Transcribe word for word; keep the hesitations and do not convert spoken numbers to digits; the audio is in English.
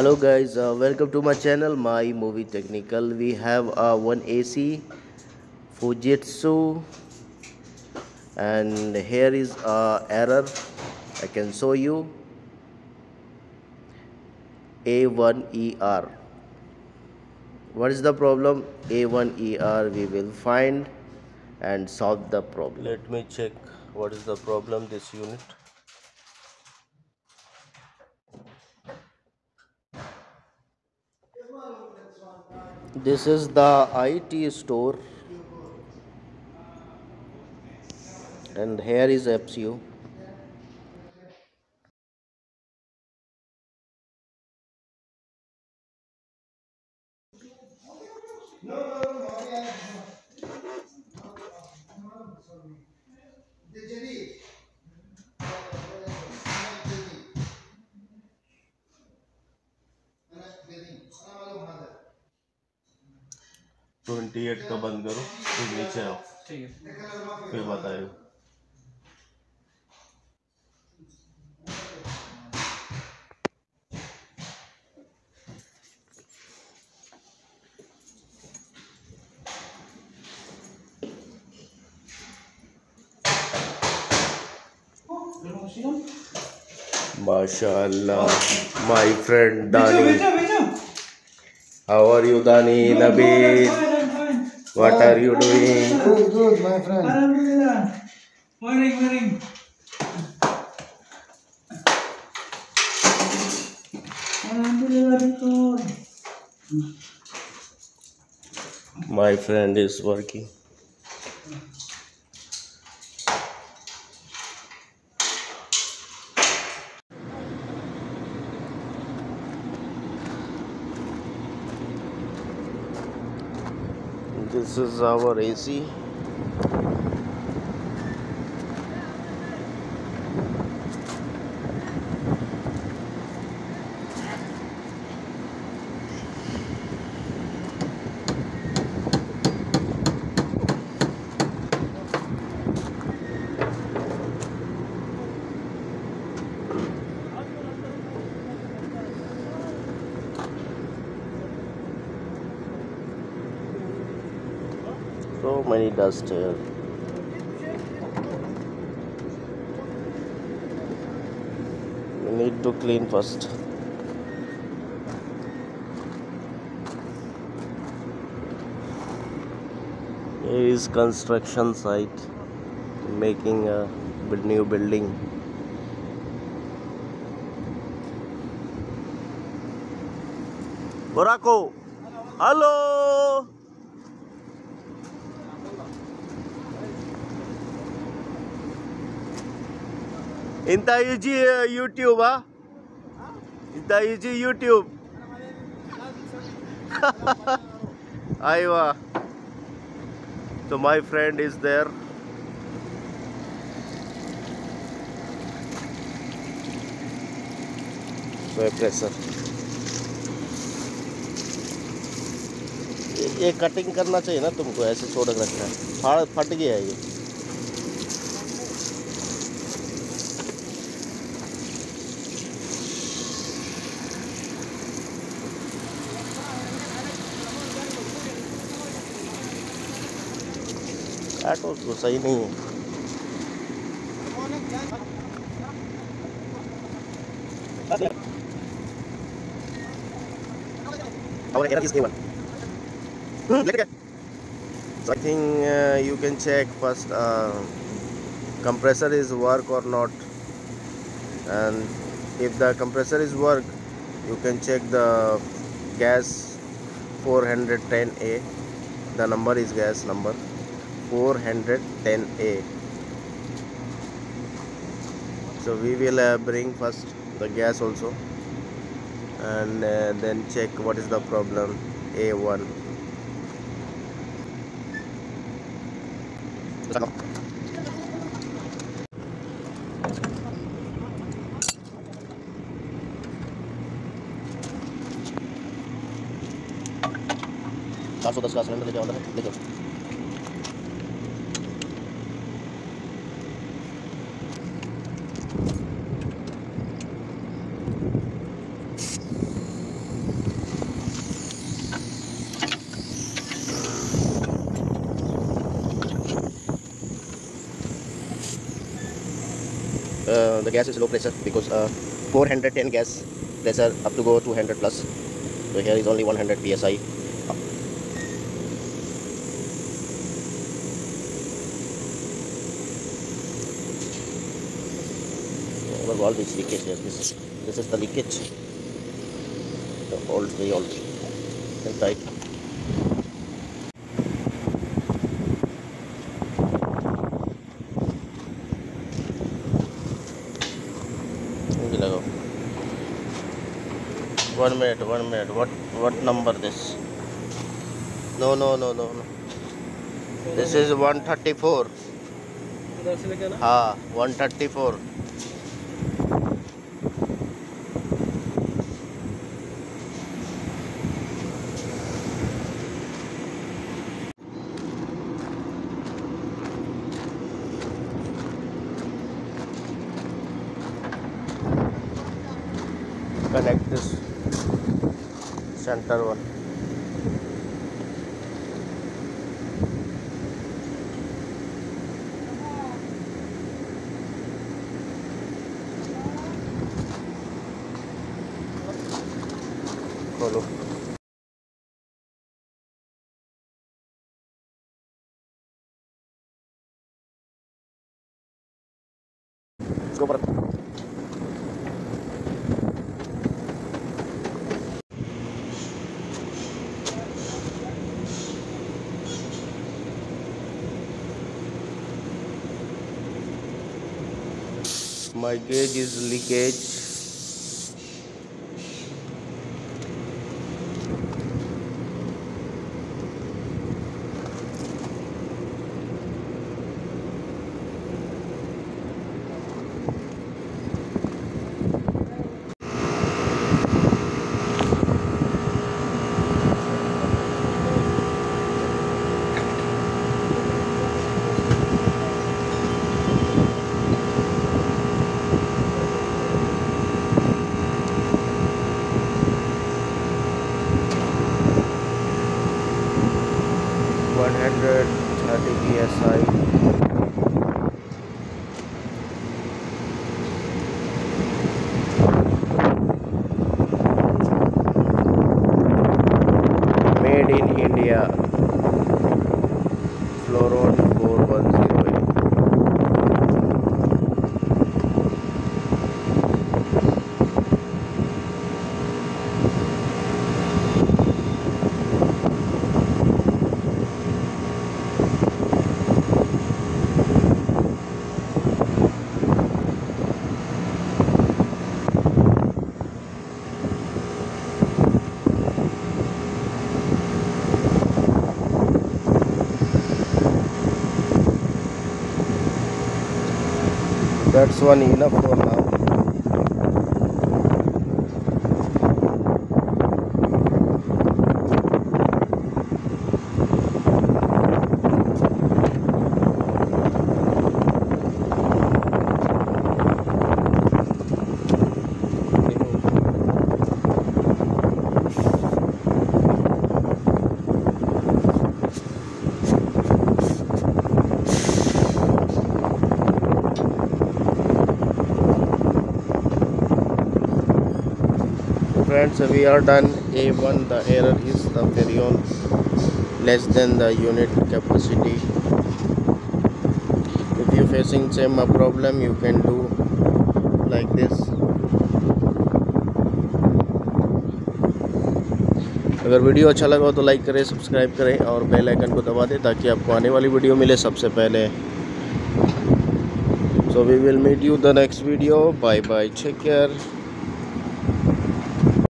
Hello guys, uh, welcome to my channel My Movie Technical. We have a one A C Fujitsu and here is a error I can show you, A one E R. What is the problem? A one E R we will find and solve the problem. Let me check what is the problem this unit. This is the I T store and here is F C U. अट्ठाईस का बंद करो, फिर नीचे आओ, फिर बताइए। माशाअल्लाह, my friend Dani, how are you Dani Nabi? What are you doing? Good, good, my friend. Alhamdulillah. Morning, morning. Alhamdulillah. My friend is working. This is our A C. So many dust here. We need to clean first. Here is construction site, making a new building. Boraco, hello. इंताईजी YouTube हा इंताईजी YouTube आई वाह तो my friend is there तो pressure ये cutting करना चाहिए ना तुमको, ऐसे छोड़ रखना है, फाड़ फट गया है ये। काटो उसको, सही नहीं है। I think uh, you can check first uh, compressor is work or not, and if the compressor is work you can check the gas four hundred ten A. The number is gas number four hundred ten A. So we will uh, bring first the gas also and uh, then check what is the problem. A one. four ten का cylinder देखो, देखो uh, the gas is low pressure because uh, four hundred ten gas pressure up to go two hundred plus. So here is only one hundred psi. Up. Overall, this leakage here. This is this is the leakage. The old the old inside. One minute, one minute. What what number this? No, no, no, no, no. This is one thirty-four. Ah, one thirty-four. Connect this. Center one. Hello. Let's go for my gauge is leakage. one hundred thirty P S I. That's one enough for now. Friends, we are done. A one, the error is the baryon less than the unit capacity. If you facing same problem, you can do like this. अगर video अच्छा लगा हो तो like करें, subscribe करें और bell icon को दबा दें ताकि आपको आने वाली वीडियो मिले सबसे पहले. So we will meet you the next video. Bye bye. Take care.